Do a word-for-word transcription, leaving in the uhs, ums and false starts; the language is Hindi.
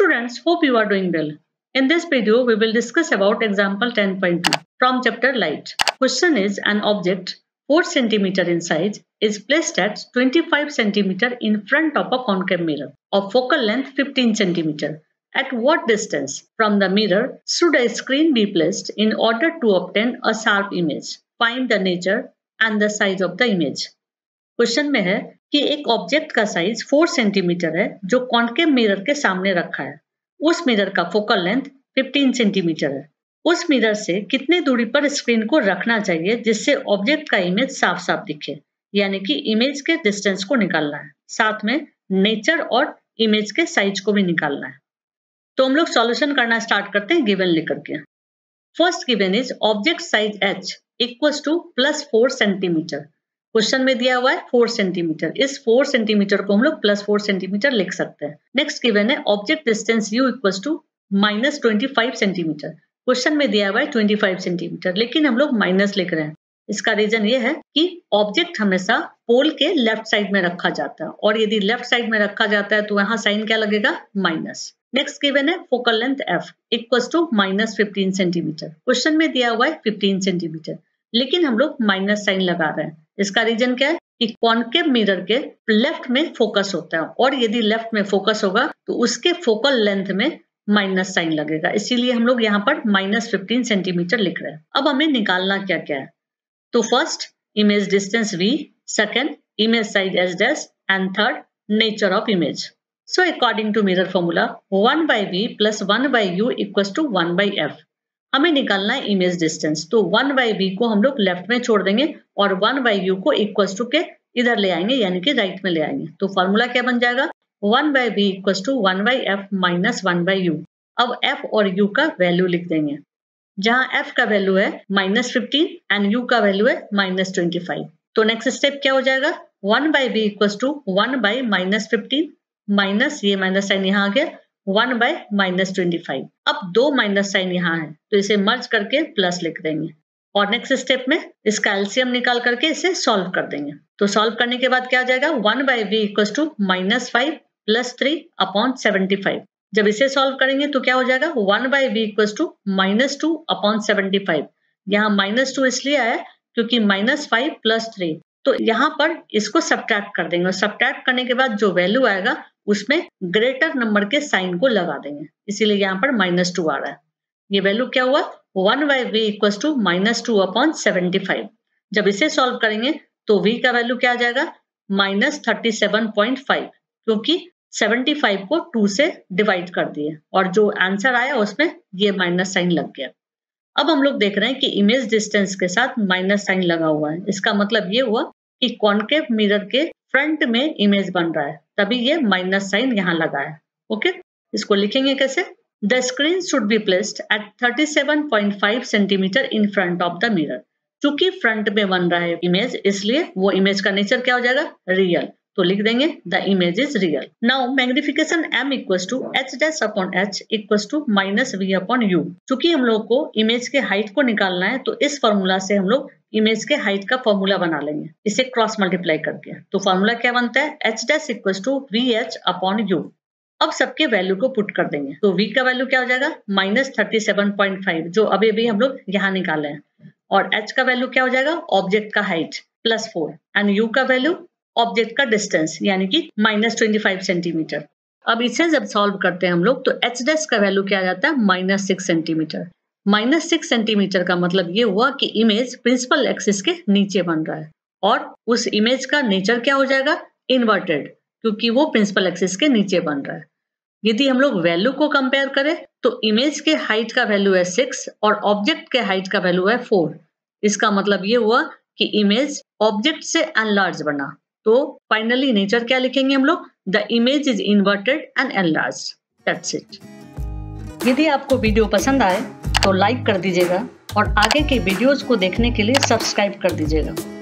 Students, hope you are doing well. In this video, we will discuss about example ten point two from chapter light. Question is, an object four centimeters in size is placed at twenty-five centimeters in front of a concave mirror of focal length fifteen centimeters. At what distance from the mirror should a screen be placed in order to obtain a sharp image? Find the nature and the size of the image. Question में है कि एक ऑब्जेक्ट का साइज चार सेंटीमीटर है जो कॉनकेव मिरर के सामने रखा है। उस मिरर का फोकल लेंथ पंद्रह सेंटीमीटर है। उस मिरर से कितने दूरी पर स्क्रीन को रखना चाहिए जिससे ऑब्जेक्ट का इमेज साफ साफ दिखे, यानी कि इमेज के डिस्टेंस को निकालना है, साथ में नेचर और इमेज के साइज को भी निकालना है। तो हम लोग सॉल्यूशन करना स्टार्ट करते हैं गिवन लेकर के। First given is object size H equals to plus four centimetre. Question में दिया हुआ है चार सेंटीमीटर, इस चार सेंटीमीटर को हम लोग प्लस फोर सेंटीमीटर लिख सकते हैं। नेक्स्ट गिवन है object distance U equals to minus twenty five centimetre. Question में दिया हुआ है ट्वेंटी फाइव सेंटीमीटर, लेकिन हम लोग माइनस लिख रहे हैं। इसका रीजन ये है कि ऑब्जेक्ट हमेशा पोल के लेफ्ट साइड में रखा जाता है और यदि लेफ्ट साइड में रखा जाता है तो यहाँ साइन क्या लगेगा, माइनस। नेक्स्ट गिवन है focal length F equals to minus fifteen centimetre. Question में दिया हुआ है फिफ्टीन सेंटीमीटर, लेकिन हम लोग माइनस साइन लगा रहे हैं। इसका रीजन क्या है कि कॉनकेव मिरर के लेफ्ट में फोकस होता है और यदि लेफ्ट में फोकस होगा तो उसके फोकल लेंथ में माइनस साइन लगेगा, इसीलिए हम लोग यहाँ पर माइनस फिफ्टीन सेंटीमीटर लिख रहे हैं। अब हमें निकालना क्या क्या है, तो first image distance V, second image size H dash and third nature of image. So according to mirror formula one by V plus one by U equals to one by F. हमें निकालना है इमेज डिस्टेंस, तो वन बाई वी को हम लोग लेफ्ट में छोड़ देंगे और वन बाई यू को इक्वल्स टू के इधर ले आएंगे, यानी कि राइट में ले आएंगे। तो फॉर्मूला क्या बन जाएगा, one by V equals to one by F minus one by U. अब एफ और यू का वैल्यू लिख देंगे, जहां एफ का वैल्यू है माइनस फिफ्टीन एंड यू का वैल्यू है माइनस ट्वेंटी फाइव। तो नेक्स्ट स्टेप क्या हो जाएगा, one by V equals to one by minus fifteen minus, ये माइनस साइन यहाँ आ गया, one by minus twenty five. अब दो माइनस साइन यहाँ है तो इसे मर्ज करके प्लस लिख देंगे और नेक्स्ट स्टेप में इसका एलसीएम निकाल करके इसे सॉल्व कर देंगे। तो सॉल्व करने के बाद क्या हो जाएगा, one by V equals to minus five plus three upon seventy five. जब इसे सॉल्व करेंगे तो क्या हो जाएगा, one by V equals to minus two upon seventy five. यहाँ माइनस टू इसलिए आया क्योंकि माइनस फाइव प्लस थ्री, तो यहाँ पर इसको सब्ट्रैक्ट कर देंगे और सब्ट्रैक्ट करने के बाद जो वैल्यू आएगा उसमें ग्रेटर नंबर के साइन को लगा देंगे, इसीलिए यहाँ पर माइनस टू आ रहा है। ये वैल्यू क्या हुआ, one by V equal to minus two upon seventy five. जब इसे सॉल्व करेंगे तो v का वैल्यू क्या आ जाएगा, minus thirty seven point five, क्योंकि सेवेंटी फाइव को टू से डिवाइड कर दिए और जो आंसर आया उसमें ये माइनस साइन लग गया। अब हम लोग देख रहे हैं कि इमेज डिस्टेंस के साथ माइनस साइन लगा हुआ है, इसका मतलब ये हुआ कि कॉनकेव मिरर के फ्रंट में इमेज बन रहा है, तभी ये माइनस साइन यहाँ लगा है। ओके, इसको लिखेंगे कैसे, the screen should be placed at thirty seven point five centimetre in front of the mirror. चूंकि फ्रंट में बन रहा है इमेज, इसलिए वो इमेज का नेचर क्या हो जाएगा, रियल। तो लिख देंगे the image is real. Now magnification M equals to H dash upon H equals to minus V upon U. चूंकि हम लोग को इमेज के हाइट को निकालना है तो इस फॉर्मूला से हम लोग इमेज के हाइट का फॉर्मूला बना लेंगे, इसे क्रॉस मल्टीप्लाई करके। तो फॉर्मूला क्या बनता है, H dash equals to V H upon U. अब सबके वैल्यू को पुट कर देंगे, तो v का वैल्यू क्या हो जाएगा, minus thirty seven point five जो अभी अभी हम लोग यहाँ निकाले हैं, और h का वैल्यू क्या हो जाएगा, ऑब्जेक्ट का height plus four, and u का वैल्यू ऑब्जेक्ट का डिस्टेंस यानी कि माइनस ट्वेंटी फाइव सेंटीमीटर। अब इसे जब सॉल्व करते हैं हम लोग तो एच डैश का वैल्यू क्या आ जाता है, minus six centimetre. Minus six centimetre का मतलब ये हुआ कि इमेज प्रिंसिपल एक्सिस के नीचे बन रहा है और उस इमेज का नेचर क्या हो जाएगा, इन्वर्टेड, क्योंकि वो प्रिंसिपल एक्सिस के नीचे बन रहा है। यदि हम लोग वैल्यू को कंपेयर करें तो इमेज के हाइट का वैल्यू है सिक्स और ऑब्जेक्ट के हाइट का वैल्यू है फोर। इसका मतलब ये हुआ कि इमेज ऑब्जेक्ट से एनलार्ज बना। तो फाइनली नेचर क्या लिखेंगे हम लोग, the image is inverted and enlarged. That's it. यदि आपको वीडियो पसंद आए तो लाइक कर दीजिएगा और आगे के वीडियोस को देखने के लिए सब्सक्राइब कर दीजिएगा।